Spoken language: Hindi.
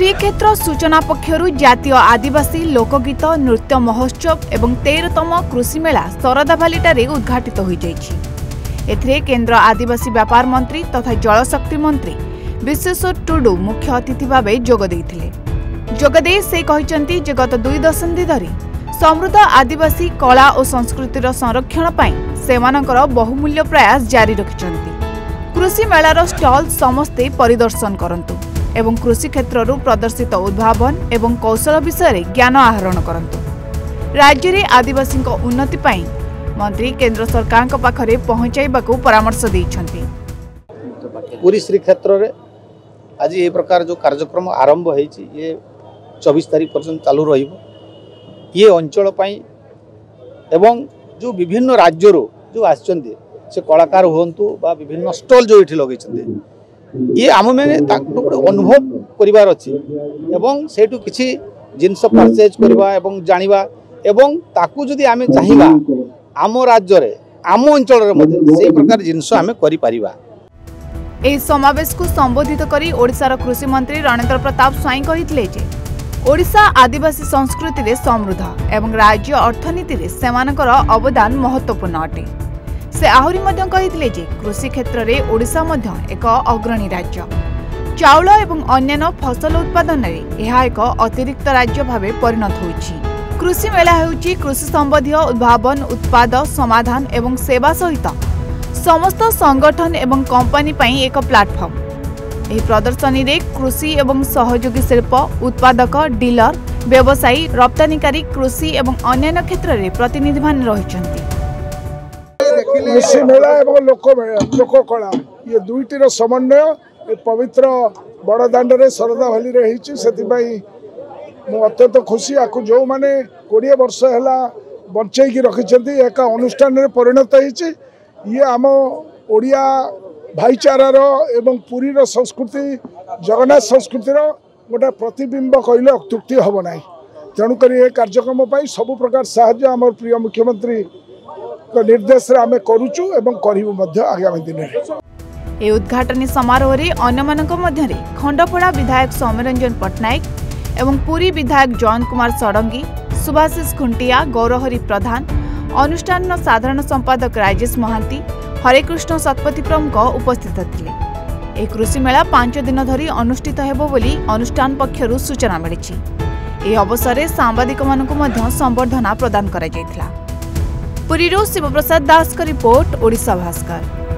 श्रीक्षेत्र सूचना पक्षर जातीय आदिवासी लोकगीत नृत्य महोत्सव एवं 13तम कृषि मेला सरदाभालीटारे उद्घाटित हो जाइछि। केंद्र आदिवासी व्यापार मंत्री तथा जलशक्ति मंत्री विश्वेश्वर टुडु मुख्य अतिथि भावे जोगदे से कहिसंती जे गत 2 दशंधि धरी समृद्ध आदिवासी कला और संस्कृतिर संरक्षण पाई सेमानकर बहुमूल्य प्रयास जारी रखिसंती। कृषि मेलार स्टॉल समस्ते परिदर्शन करंतु एवं कृषि क्षेत्ररु प्रदर्शित उद्भावन एवं कौशल विषय ज्ञान आहरण करंतु। राज्य में आदिवासी उन्नति पाई मंत्री केंद्र सरकार को पाखरे पहुंचाइबाकू परामर्श दैछंती। पूरी श्री क्षेत्र रे आज ये प्रकार जो कार्यक्रम आरंभ होईची ये 24 तारीख पर्यंत चालू रहिबो। ये अंचल पाई एवं जो विभिन्न राज्य रो जो आछंती से कलाकार होंतु बा विभिन्न स्टॉल जो इठी लगैछंती ये आम मैंने गोटे अनुभव करिवार अछि एवं सेटु किछि जिनस परचेज करबा एवं जानिबा एवं ताकू जदि आमे चाहिबा आम राज्य रे आम अंचल रे मध्ये सेही प्रकार जिनस आमे करि परिबा। ए समावेश को संबोधित करी ओडिसा रा कृषि मंत्री रणेन्द्र प्रताप स्वाइन कहितले जे ओडिसा आदिवासी संस्कृति रे समृद्ध एवं राज्य अर्थनीति रे सेमानकर अवदान महत्वपूर्ण अटे। से आहरी कहते जे कृषि क्षेत्र में ओडिशा एक अग्रणी राज्य चाउल एवं अन्य फसल उत्पादन में यह एक अतिरिक्त राज्य भाव परिणत होइछि। कृषि मेला हेउछि कृषि संबंधी उद्भावन उत्पाद समाधान एवं सेवा सहित समस्त संगठन एवं कंपनी पाई एक प्लेटफॉर्म। यह प्रदर्शनी रे कृषि एवं सहयोगी शिल्प उत्पादक डीलर व्यवसायी रप्तानिकारी कृषि एवं अन्य क्षेत्र में प्रतिनिधि मान रहिछंती। कृषि मेला एवं लोक कला ये दुईटीर समन्वय पवित्र बड़दाण्डे सरदाभाली हो अत्यंत खुशी। आपको जो मैंने 20 वर्ष है बंचईकि रखिंट एक अनुष्ठान में परिणत हो आम ओडिया भाईचारार एवं पुरीर संस्कृति जगन्नाथ संस्कृतिर गोटे प्रतिबिंब कहले अत्युक्ति हम ना। तेणुक ये कार्यक्रम पर सब प्रकार साहय आम प्रिय मुख्यमंत्री निर्देश आमे एवं आगामी दिन में उद्घाटन समारोह रे अन्य खंडपड़ा विधायक सौम्य रंजन पट्टनायक एवं पुरी विधायक जयंत कुमार षडंगी सुभाशिष खुंटीया गौरहरि प्रधान अनुष्ठान साधारण संपादक राजेश महंती हरेकृष्ण शतपथी प्रमुख उपस्थित थिले। कृषि मेला 5 दिन धरी अनुष्ठित हेबो बोली अनुष्ठान पक्षरु सूचना मिलिछि। ए अवसर रे सांबादिक मानकु मध्य संबर्धना प्रदान करा जायथिला। पुरीरू शिवप्रसाद दास का रिपोर्ट, ओडिशा भास्कर।